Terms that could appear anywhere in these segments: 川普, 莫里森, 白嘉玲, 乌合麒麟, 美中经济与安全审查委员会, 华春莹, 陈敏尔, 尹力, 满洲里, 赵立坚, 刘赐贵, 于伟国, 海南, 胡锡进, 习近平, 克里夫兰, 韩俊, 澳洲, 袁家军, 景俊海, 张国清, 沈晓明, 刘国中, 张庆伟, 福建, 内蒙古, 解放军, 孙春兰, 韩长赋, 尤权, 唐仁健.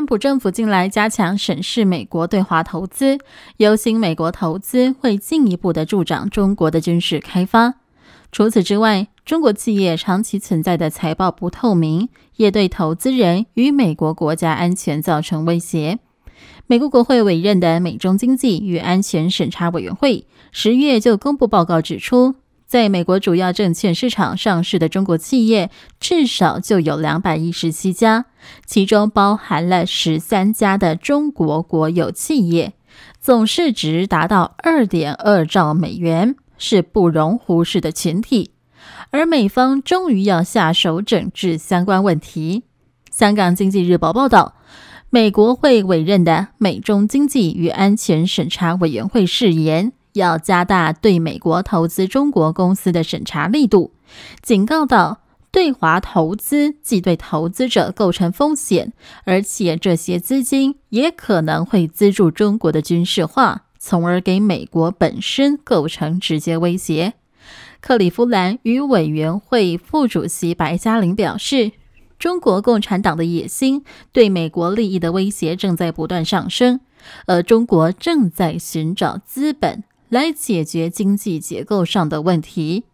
川普政府近来加强审视美国对华投资，忧心美国投资会进一步的助长中国的军事开发。除此之外，中国企业长期存在的财报不透明，也对投资人与美国国家安全造成威胁。美国国会委任的美中经济与安全审查委员会10月就公布报告指出，在美国主要证券市场上市的中国企业至少就有217家，其中包含了13家的中国国有企业，总市值达到 2.2 兆美元，是不容忽视的群体。而美方终于要下手整治相关问题。香港经济日报报道，美国会委任的美中经济与安全审查委员会誓言要加大对美国投资中国公司的审查力度，警告到对华投资既对投资者构成风险，而且这些资金也可能会资助中国的军事化，从而给美国本身构成直接威胁。克里夫兰与委员会副主席白嘉玲表示，中国共产党的野心对美国利益的威胁正在不断上升，而中国正在寻找资本来解决经济结构上的问题。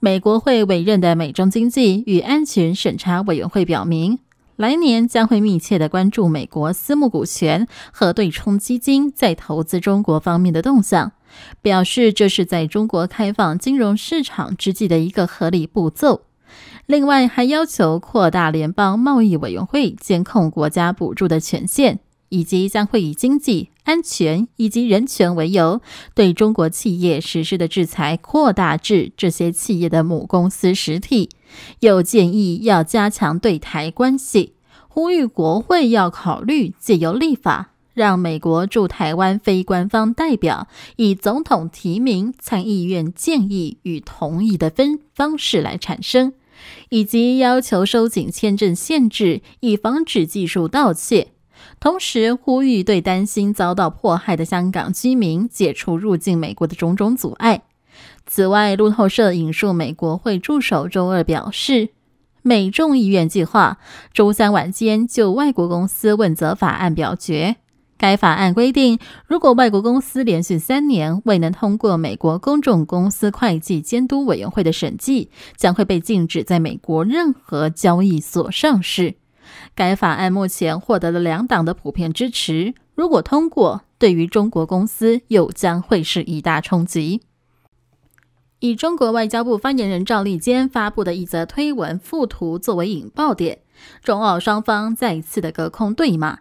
美国会委任的美中经济与安全审查委员会表明，来年将会密切地关注美国私募股权和对冲基金在投资中国方面的动向，表示这是在中国开放金融市场之际的一个合理步骤。另外还要求扩大联邦贸易委员会监控国家补助的权限，以及将会以经济、安全以及人权为由，对中国企业实施的制裁扩大至这些企业的母公司实体。又建议要加强对台关系，呼吁国会要考虑借由立法让美国驻台湾非官方代表以总统提名、参议院建议与同意的方式来产生，以及要求收紧签证限制，以防止技术盗窃。同时呼吁对担心遭到迫害的香港居民解除入境美国的种种阻碍。此外，路透社引述美国会助手周二表示，美众议院计划周三晚间就外国公司问责法案表决。该法案规定，如果外国公司连续3年未能通过美国公众公司会计监督委员会的审计，将会被禁止在美国任何交易所上市。该法案目前获得了2党的普遍支持，如果通过，对于中国公司又将会是一大冲击。以中国外交部发言人赵立坚发布的一则推文附图作为引爆点，中澳双方再次的隔空对骂。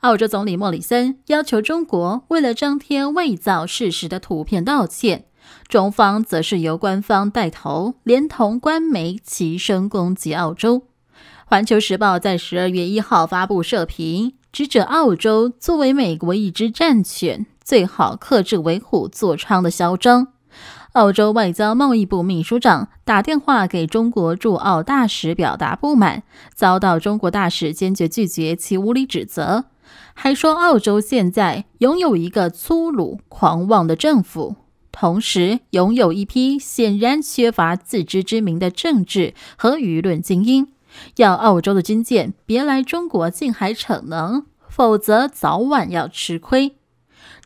澳洲总理莫里森要求中国为了张贴伪造事实的图片道歉，中方则是由官方带头，连同官媒齐声攻击澳洲。环球时报在12月1号发布社评，指责澳洲作为美国一只战犬，最好克制为虎作伥的嚣张。澳洲外交贸易部秘书长打电话给中国驻澳大使表达不满，遭到中国大使坚决拒绝其无理指责，还说澳洲现在拥有一个粗鲁狂妄的政府，同时拥有一批显然缺乏自知之明的政治和舆论精英，要澳洲的军舰别来中国近海逞能，否则早晚要吃亏。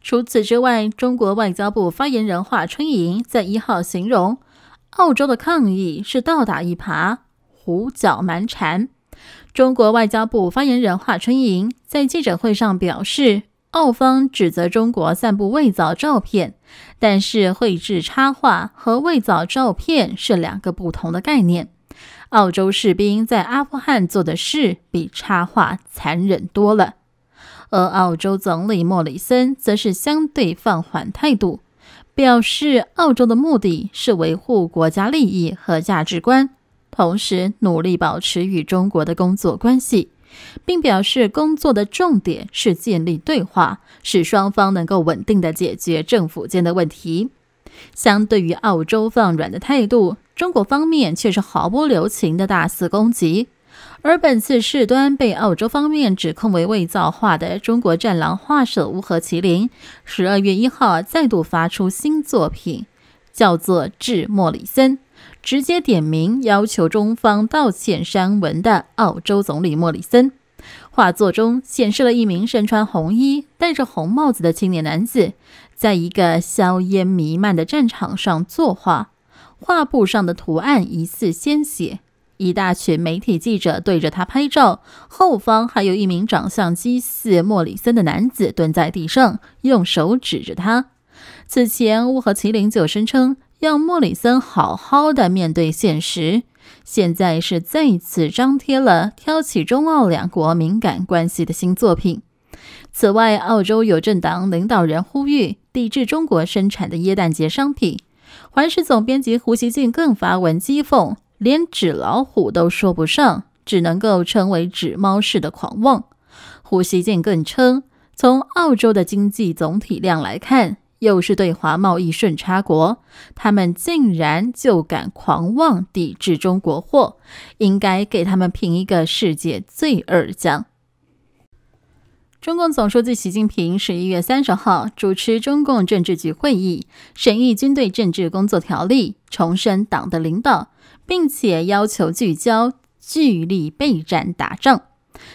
除此之外，中国外交部发言人华春莹在1号形容澳洲的抗议是倒打一耙、胡搅蛮缠。中国外交部发言人华春莹在记者会上表示，澳方指责中国散布伪造照片，但是绘制插画和伪造照片是2个不同的概念。澳洲士兵在阿富汗做的事比插画残忍多了。而澳洲总理莫里森则是相对放缓态度，表示澳洲的目的是维护国家利益和价值观，同时努力保持与中国的工作关系，并表示工作的重点是建立对话，使双方能够稳定地解决政府间的问题。相对于澳洲放软的态度，中国方面却是毫不留情地大肆攻击。而本次事端被澳洲方面指控为伪造画的中国战狼画手乌合麒麟12月1号再度发出新作品，叫做《致莫里森》，直接点名要求中方道歉删文的澳洲总理莫里森。画作中显示了一名身穿红衣、戴着红帽子的青年男子，在一个硝烟弥漫的战场上作画，画布上的图案疑似鲜血。一大群媒体记者对着他拍照，后方还有一名长相极似莫里森的男子蹲在地上，用手指着他。此前，乌合麒麟就声称要莫里森好好的面对现实，现在是再次张贴了挑起中澳两国敏感关系的新作品。此外，澳洲有政党领导人呼吁抵制中国生产的耶诞节商品。环时总编辑胡锡进更发文讥讽，连纸老虎都说不上，只能够称为纸猫式的狂妄。胡锡进更称，从澳洲的经济总体量来看，又是对华贸易顺差国，他们竟然就敢狂妄抵制中国货，应该给他们评一个世界罪恶奖。中共总书记习近平11月30号主持中共政治局会议，审议军队政治工作条例，重申党的领导，并且要求聚焦聚力备战打仗。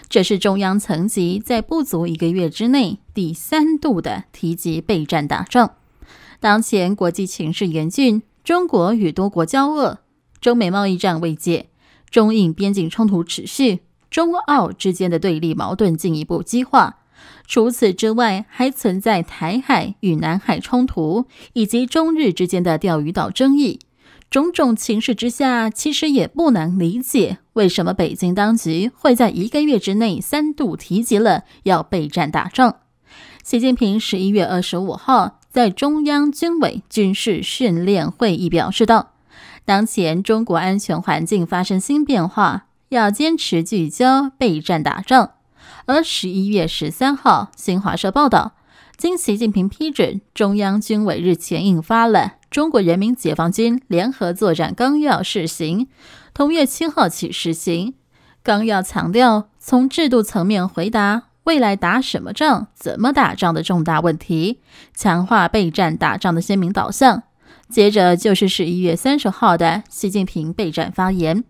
这是中央层级在不足一个月之内第三度的提及备战打仗。当前国际情势严峻，中国与多国交恶，中美贸易战未解，中印边境冲突持续，中澳之间的对立矛盾进一步激化。除此之外，还存在台海与南海冲突，以及中日之间的钓鱼岛争议。种种情势之下，其实也不难理解为什么北京当局会在一个月之内三度提及了要备战打仗。习近平11月25号在中央军委军事训练会议表示道，当前中国安全环境发生新变化，要坚持聚焦备战打仗。而11月13号，新华社报道，经习近平批准，中央军委日前印发了中国人民解放军联合作战纲要试行，同月7号起施行。纲要强调，从制度层面回答未来打什么仗、怎么打仗的重大问题，强化备战打仗的鲜明导向。接着就是11月30号的习近平备战发言。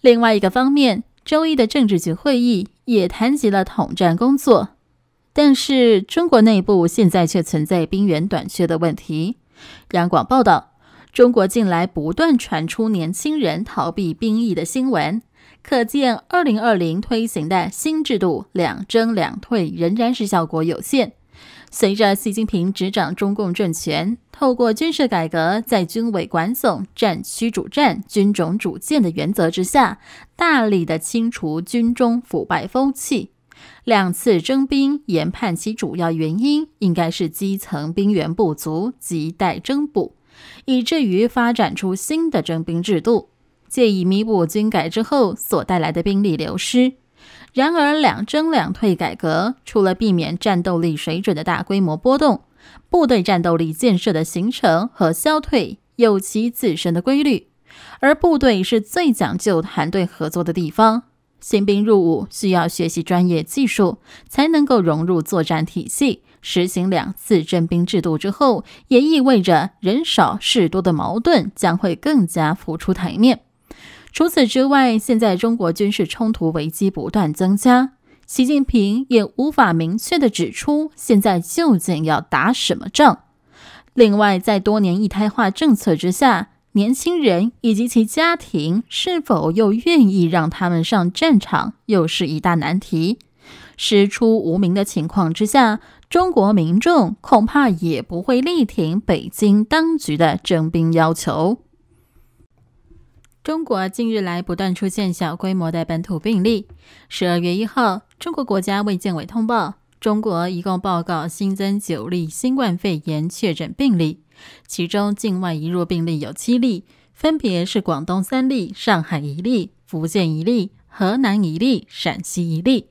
另外一个方面，周一的政治局会议也谈及了统战工作，但是中国内部现在却存在兵源短缺的问题。央广报道，中国近来不断传出年轻人逃避兵役的新闻，可见2020推行的新制度两征两退仍然是效果有限。随着习近平执掌中共政权，透过军事改革，在军委管总、战区主战、军种主建的原则之下，大力的清除军中腐败风气。两次征兵研判其主要原因应该是基层兵源不足，亟待增补，以至于发展出新的征兵制度，借以弥补军改之后所带来的兵力流失。然而两征两退改革除了避免战斗力水准的大规模波动，部队战斗力建设的形成和消退有其自身的规律，而部队是最讲究团队合作的地方。新兵入伍需要学习专业技术，才能够融入作战体系。实行两次征兵制度之后，也意味着人少事多的矛盾将会更加浮出台面。除此之外，现在中国军事冲突危机不断增加，习近平也无法明确地指出现在究竟要打什么仗。另外，在多年一胎化政策之下，年轻人以及其家庭是否又愿意让他们上战场，又是一大难题。师出无名的情况之下，中国民众恐怕也不会力挺北京当局的征兵要求。中国近日来不断出现小规模的本土病例。12月1号，中国国家卫健委通报，中国一共报告新增9例新冠肺炎确诊病例。其中境外移入病例有7例，分别是广东3例、上海1例、福建1例、河南1例、陕西1例。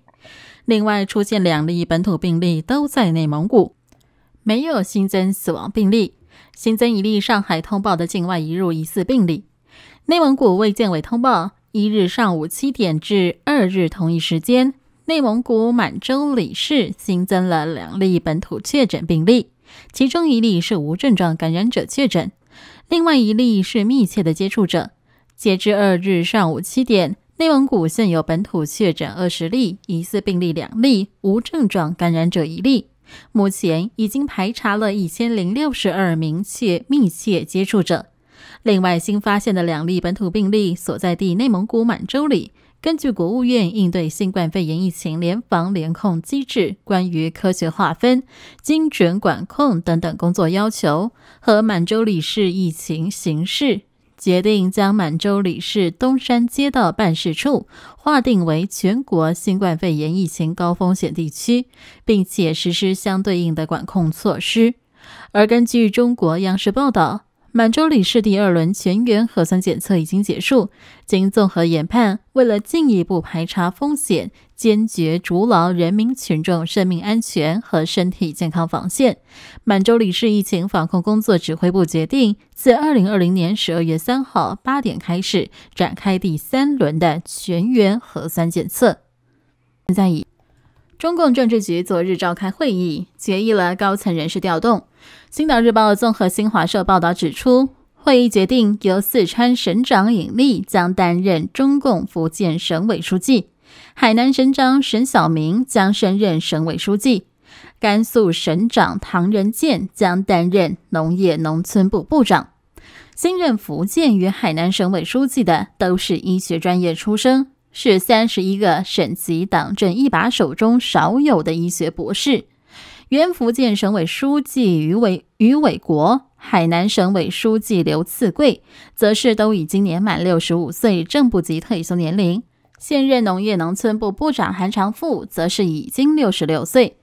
另外出现2例本土病例都在内蒙古，没有新增死亡病例。新增1例上海通报的境外移入疑似病例。内蒙古卫健委通报，1日上午7点至2日同一时间，内蒙古满洲里市新增了2例本土确诊病例。其中1例是无症状感染者确诊，另外1例是密切的接触者。截至2日上午7点，内蒙古现有本土确诊20例，疑似病例2例，无症状感染者1例。目前已经排查了1062名密切接触者。另外新发现的2例本土病例所在地内蒙古满洲里。根据国务院应对新冠肺炎疫情联防联控机制关于科学划分、精准管控等等工作要求，和满洲里市疫情形势决定将满洲里市东山街道办事处划定为全国新冠肺炎疫情高风险地区，并且实施相对应的管控措施。而根据中国央视报道，满洲里市第2轮全员核酸检测已经结束，经综合研判，为了进一步排查风险，坚决筑牢人民群众生命安全和身体健康防线，满洲里市疫情防控工作指挥部决定，自2020年12月3号8点开始，展开第3轮的全员核酸检测。现在以中共政治局昨日召开会议，决议了高层人事调动。星岛日报综合新华社报道指出，会议决定由四川省长尹力将担任中共福建省委书记，海南省长沈晓明将升任省委书记，甘肃省长唐仁健将担任农业农村部部长。新任福建与海南省委书记的都是医学专业出身，是31个省级党政一把手中少有的医学博士。原福建省委书记于伟国、海南省委书记刘赐贵则是都已经年满65岁正部级退休年龄，现任农业农村部部长韩长赋则是已经66岁。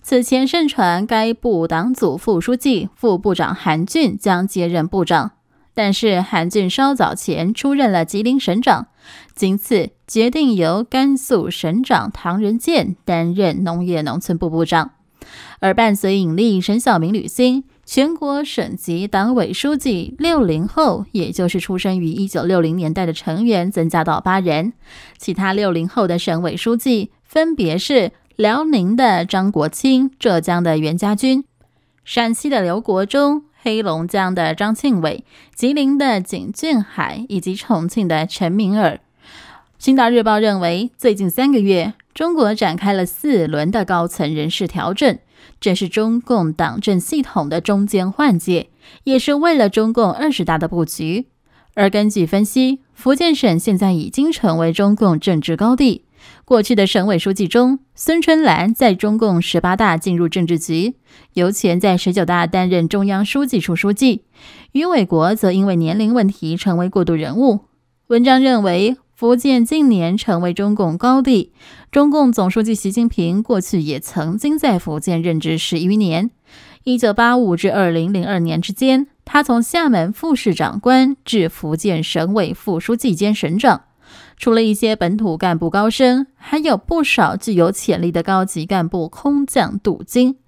此前盛传该部党组副书记、副部长韩俊将接任部长，但是韩俊稍早前出任了吉林省长，今次决定由甘肃省长唐仁健担任农业农村部部长。而伴随尹力、沈晓明履新，全国省级党委书记60后，也就是出生于1960年代的成员增加到8人，其他60后的省委书记分别是辽宁的张国清、浙江的袁家军、陕西的刘国中、黑龙江的张庆伟、吉林的景俊海以及重庆的陈敏尔。星岛日报认为，最近3个月，中国展开了4轮的高层人事调整，这是中共党政系统的中间换届，也是为了中共20大的布局。而根据分析，福建省现在已经成为中共政治高地。过去的省委书记中，孙春兰在中共18大进入政治局，尤权在19大担任中央书记处书记，于伟国则因为年龄问题成为过渡人物。文章认为，福建近年成为中共高地，中共总书记习近平过去也曾经在福建任职11年，1985至2002年之间，他从厦门副市长官至福建省委副书记兼省长。除了一些本土干部高升，还有不少具有潜力的高级干部空降镀金。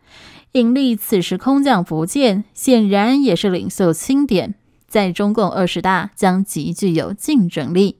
尹力此时空降福建，显然也是领袖钦点，在中共20大将极具有竞争力。